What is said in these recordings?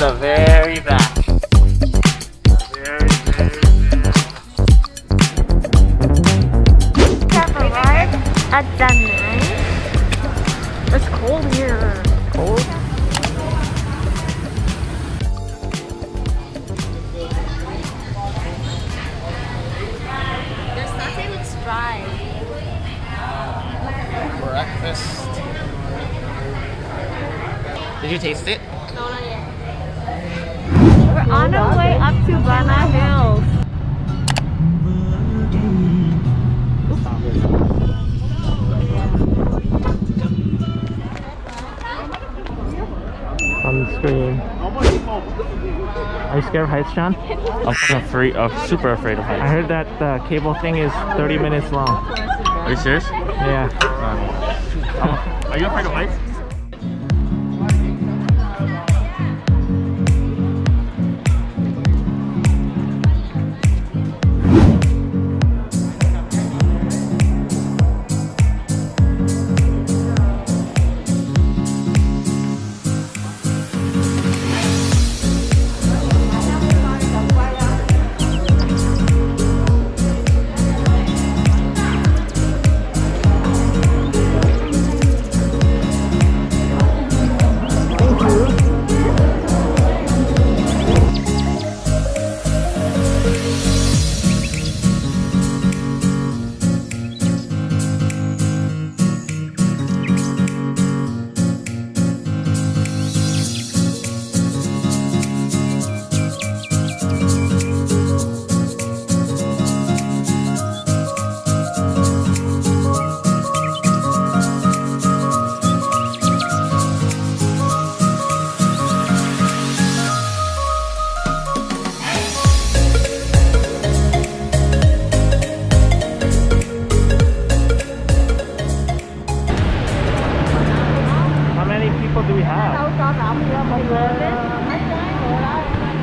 the very back. Very back. We arrived at Danang. It's cold here. Cold? Their satay looks dry. Breakfast. Did you taste it? No, not yet. We're on our way up to Bana Hills. Sunscreen. Are you scared of heights, John? I'm super afraid of heights. I heard that the cable thing is 30 minutes long. Are you serious? Yeah. Are you afraid of heights?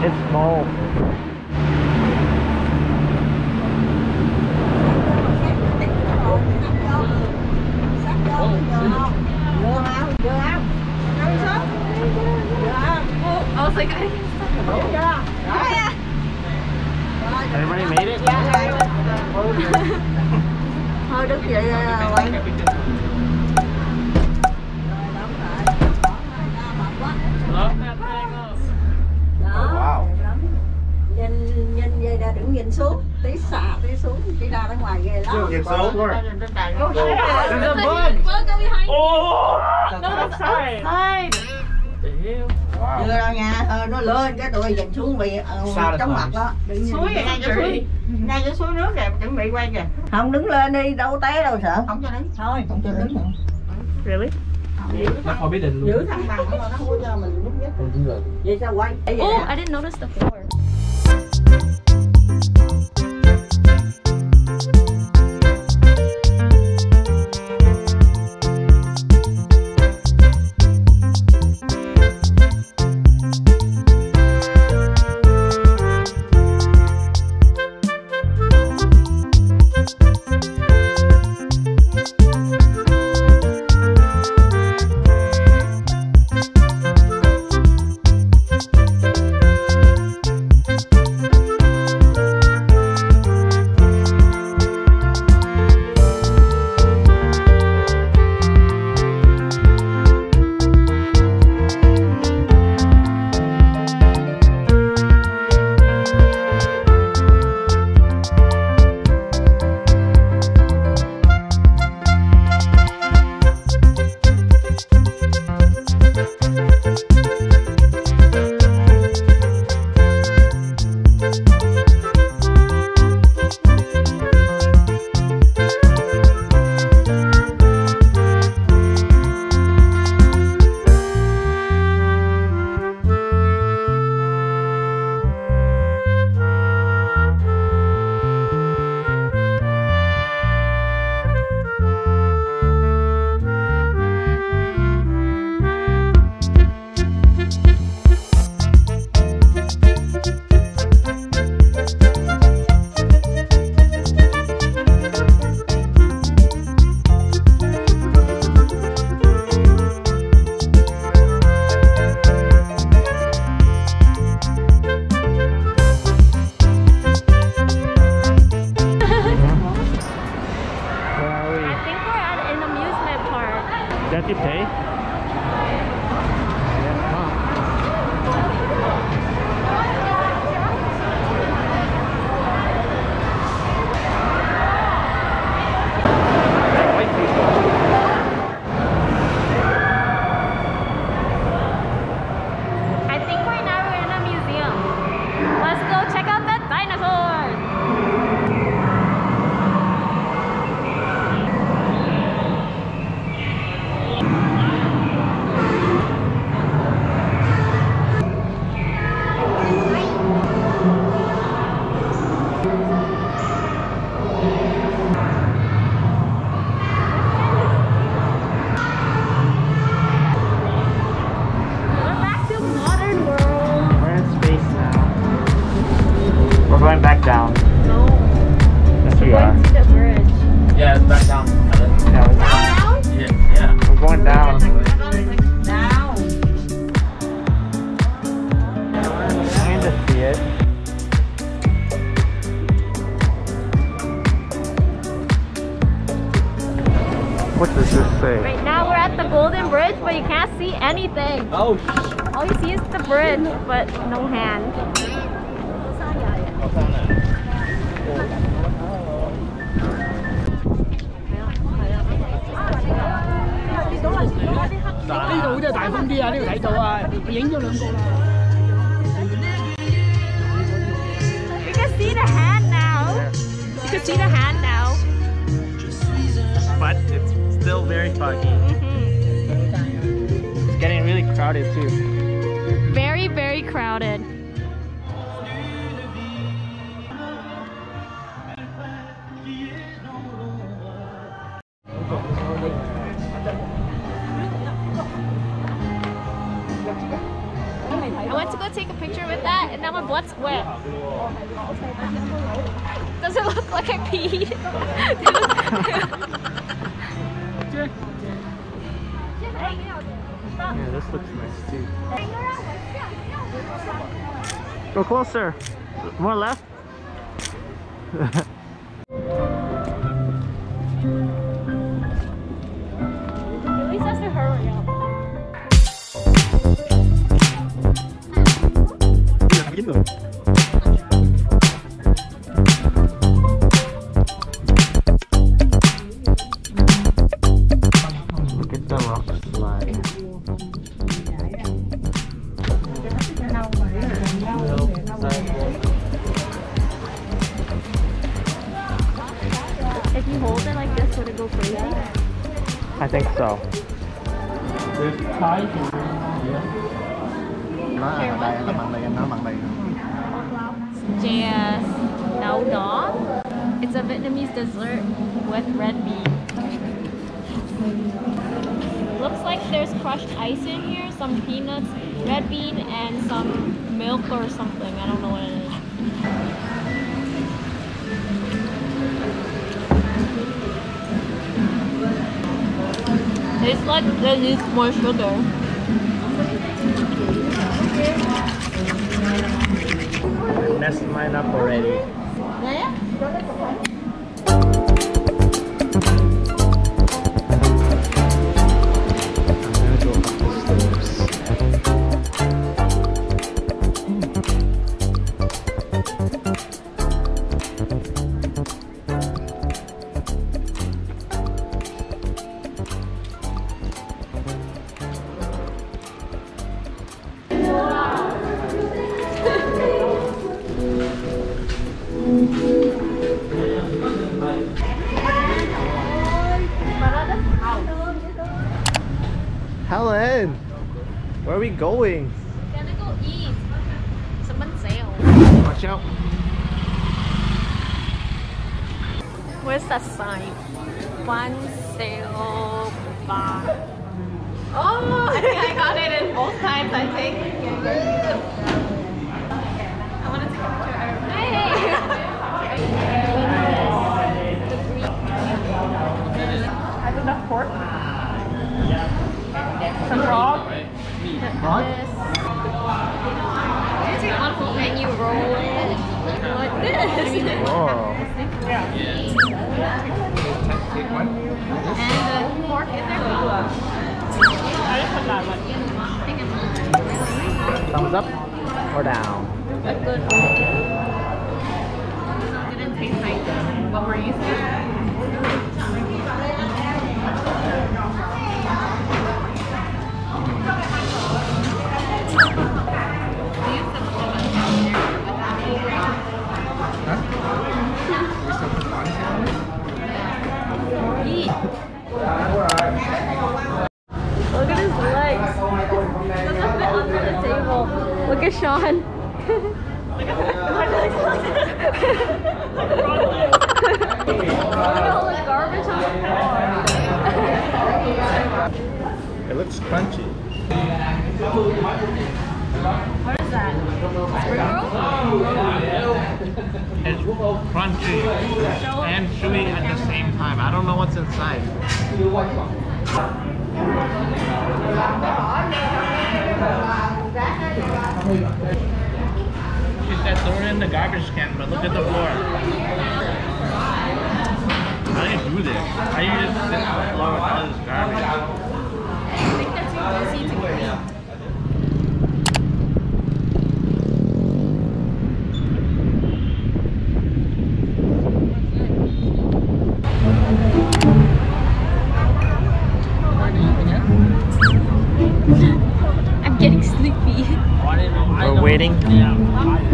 It's small. I was like, I can stop the boat. Yeah. Everybody made it? Yeah. How does it? Nhìn xuống tí xả tí xuống đi ra bên ngoài ghê lắm. Nhìn xuống thôi. Đưa ra nhà nó lên cái tụi nhìn xuống bị trong mặt đó. Suối ngay cái suối nước kìa, chuẩn bị quay kìa. Không đứng lên đi, đâu té đâu sợ. Không cho đứng. Thôi, không cho đứng. Really? Không biết định luôn. Giữ thằng bằng nó không cho mình lúc nhất. Vậy sao quay? Oh, I didn't notice the floor. ra tiếp thị. What does this say? Right now we're at the Golden Bridge, but you can't see anything. Oh! All you see is the bridge, but no hand. You can see the hand now. You can see the hand now. But it's still very foggy. Mm-hmm. It's getting really crowded too. Very, very crowded. I want to go take a picture with that, and now my blood's wet. Does it look like I peed? Yeah, this looks nice too. Go closer. More left. At least that's the hurry up. Look at the rock slide. If you hold it like this, would it go crazy? I think so. There's ties here. Chè đậu đỏ. It's a Vietnamese dessert with red bean. Looks like there's crushed ice in here, some peanuts, red bean, and some milk or something. I don't know what it is. Tastes like there needs more sugar. I messed mine up already. I'm gonna go up the Helen, where are we going? We're gonna go eat. Someone's sale. Watch out. Where's that sign? One sale bar. Oh, I think I got it in both times, I think. I want to take a picture. I have enough pork. Some frog? Frog? This. It's on hold and you roll it. Like this. Whoa. Yeah. And the pork in there. xong dấp hoa đào. Look at his legs. There's a bit under the table. Look at Sean. Look at all the garbage on the floor. It looks crunchy. What is that? Squirrel? It's crunchy and chewy at the same time. I don't know what's inside. She said throw it in the garbage can, but look at the floor. How do you do this? How do you just sit on the floor with all this garbage? I think they're too easy to clean.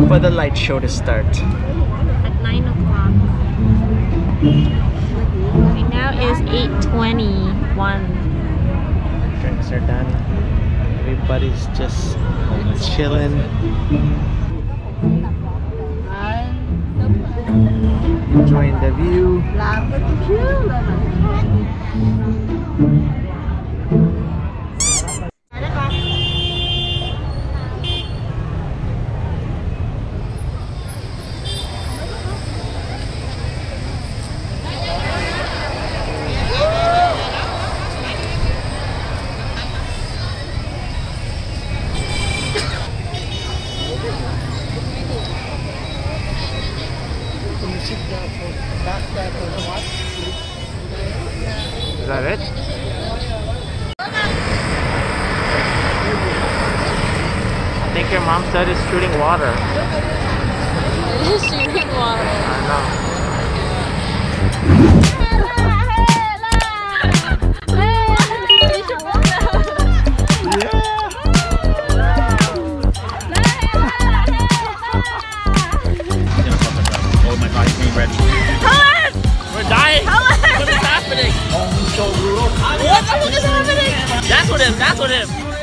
For the light show to start at 9 o'clock. Right now is 8:21. Drinks are done. Everybody's just chilling. Enjoying the view. Is that it? I think your mom said it's shooting water. It is shooting water. I know. That's what it is.